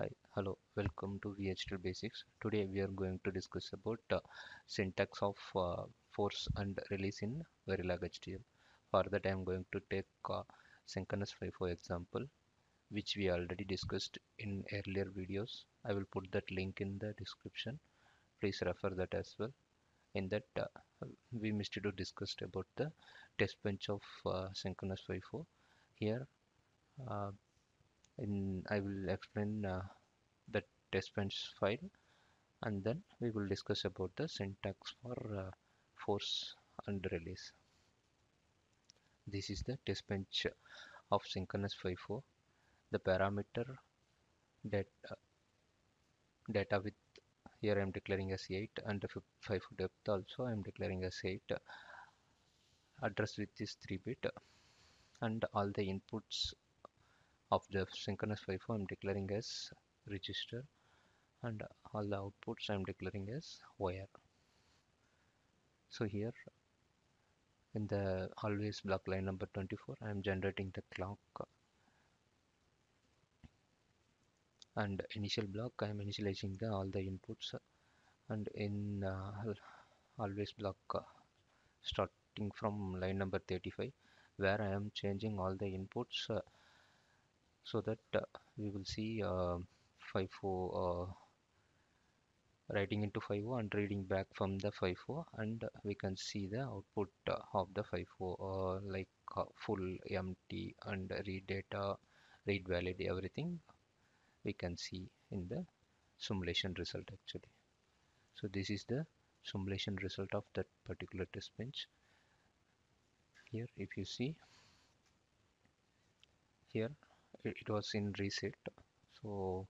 Hi, hello, welcome to VHDL Basics. Today we are going to discuss about syntax of force and release in Verilog HDL. For that I am going to take synchronous FIFO example, which we already discussed in earlier videos. I will put that link in the description. Please refer that as well. In that we missed to discuss about the test bench of synchronous FIFO. Here I will explain the test bench file, and then we will discuss about the syntax for force and release. This is the test bench of synchronous FIFO. The parameter data width, here I am declaring as 8, and the FIFO depth also I am declaring as 8. Address width is 3-bit, and all the inputs of the synchronous FIFO I am declaring as register, and all the outputs I am declaring as wire. So here in the always block line number 24 I am generating the clock, and initial block I am initializing the all the inputs, and in always block starting from line number 35, where I am changing all the inputs so that we will see FIFO writing into FIFO and reading back from the FIFO, and we can see the output of the FIFO like full, empty, and read data, read valid, everything we can see in the simulation result actually. So this is the simulation result of that particular test bench. Here if you see, here it was in reset, so all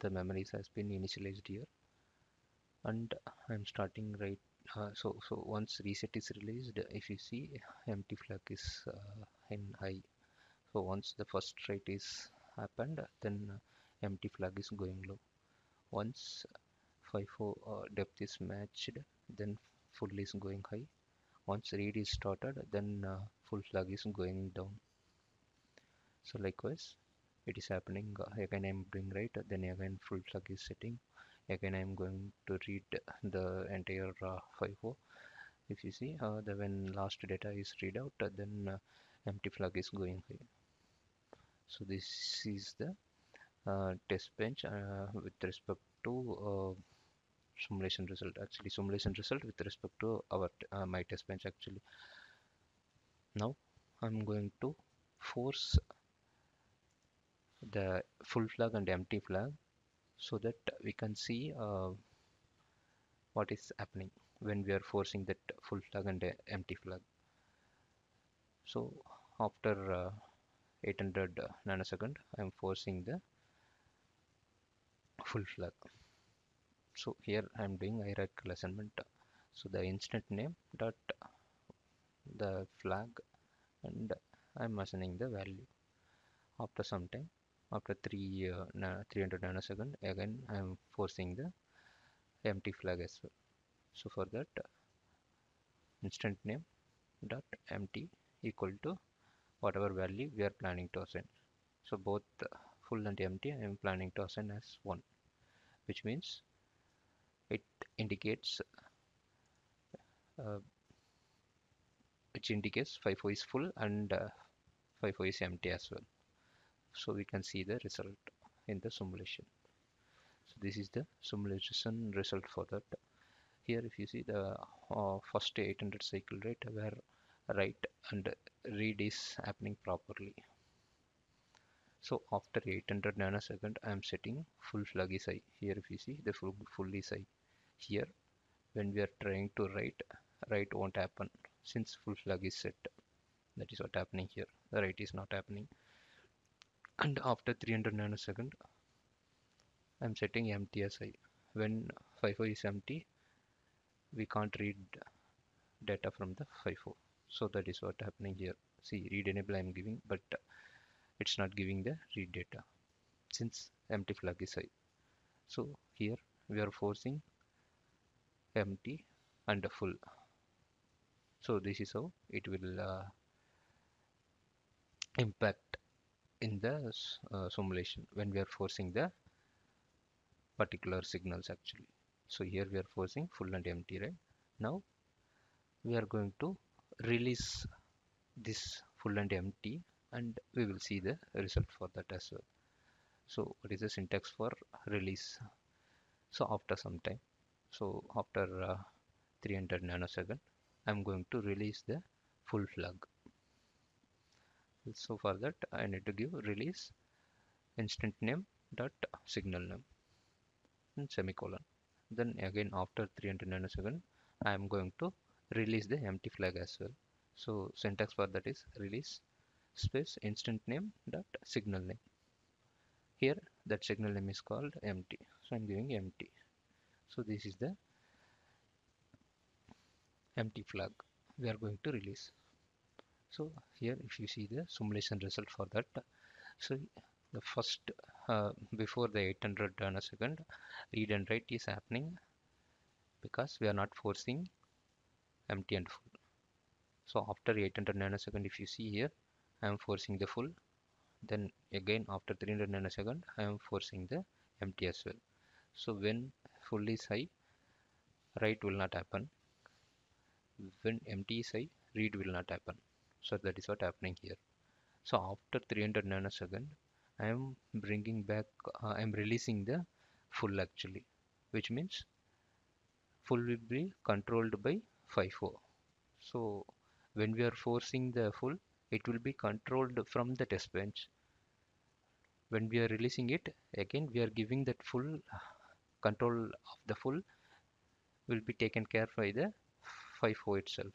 the memories has been initialized here, and I'm starting right. So once reset is released, if you see empty flag is in high. So once the first write is happened, then empty flag is going low. Once FIFO depth is matched, then full is going high. Once read is started, then full flag is going down. So likewise it is happening. Again I am doing right, then again full flag is setting. Again I am going to read the entire FIFO. If you see when last data is read out, then empty flag is going high. So this is the test bench with respect to simulation result. Actually simulation result with respect to our my test bench actually. Now I'm going to force the full flag and empty flag so that we can see what is happening when we are forcing that full flag and empty flag. So after 800 nanosecond I am forcing the full flag. So here I am doing hierarchical assignment. So the instant name dot the flag, and I am assigning the value. After some time, after 300 nanosecond, again I am forcing the empty flag as well. So for that instant name dot empty equal to whatever value we are planning to assign. So both full and empty I am planning to assign as 1, which means it indicates FIFO is full and FIFO is empty as well. So we can see the result in the simulation. So this is the simulation result for that. Here if you see the first 800 cycle rate where write and read is happening properly. So after 800 nanosecond I am setting full flag is high. Here if you see the full is high. Here when we are trying to write won't happen since full flag is set. That is what happening here. The write is not happening. And after 300 nanosecond I am setting empty as high. When FIFO is empty we can't read data from the FIFO. So that is what happening here. See, read enable I am giving, but it's not giving the read data since empty flag is high. So here we are forcing empty and full. So this is how it will impact in the simulation when we are forcing the particular signals actually. So here we are forcing full and empty, right? Now we are going to release this full and empty and we will see the result for that as well. So what is the syntax for release? So after some time, so after 300 nanosecond, I'm going to release the full flag. So for that I need to give release instant name dot signal name and semicolon. Then again after 300 nanosecond I am going to release the empty flag as well. So syntax for that is release space instant name dot signal name. Here that signal name is called empty, so I'm giving empty. So this is the empty flag we are going to release. So here if you see the simulation result for that, so the first before the 800 nanosecond read and write is happening because we are not forcing empty and full. So after 800 nanosecond if you see here I am forcing the full, then again after 300 nanosecond I am forcing the empty as well. So when full is high, write will not happen. When empty is high, read will not happen. So that is what happening here. So after 300 nanosecond I am bringing back I am releasing the full actually, which means full will be controlled by FIFO. So when we are forcing the full, it will be controlled from the test bench. When we are releasing it, again we are giving that full, control of the full will be taken care by the FIFO itself.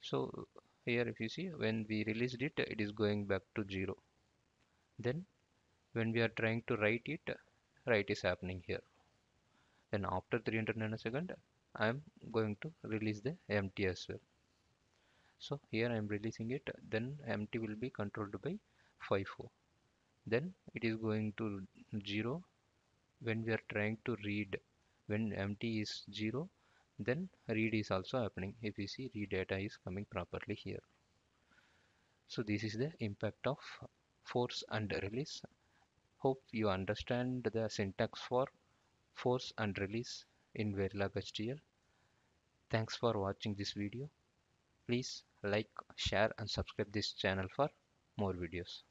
So here if you see, when we released it, it is going back to 0. Then when we are trying to write it, write is happening here. Then after 300 nanosecond I am going to release the empty as well. So here I am releasing it, then empty will be controlled by FIFO. Then it is going to 0 when we are trying to read. When empty is 0, then read is also happening. If you see, read data is coming properly here. So this is the impact of force and release. Hope you understand the syntax for force and release in Verilog HDL. Thanks for watching this video. Please like, share and subscribe this channel for more videos.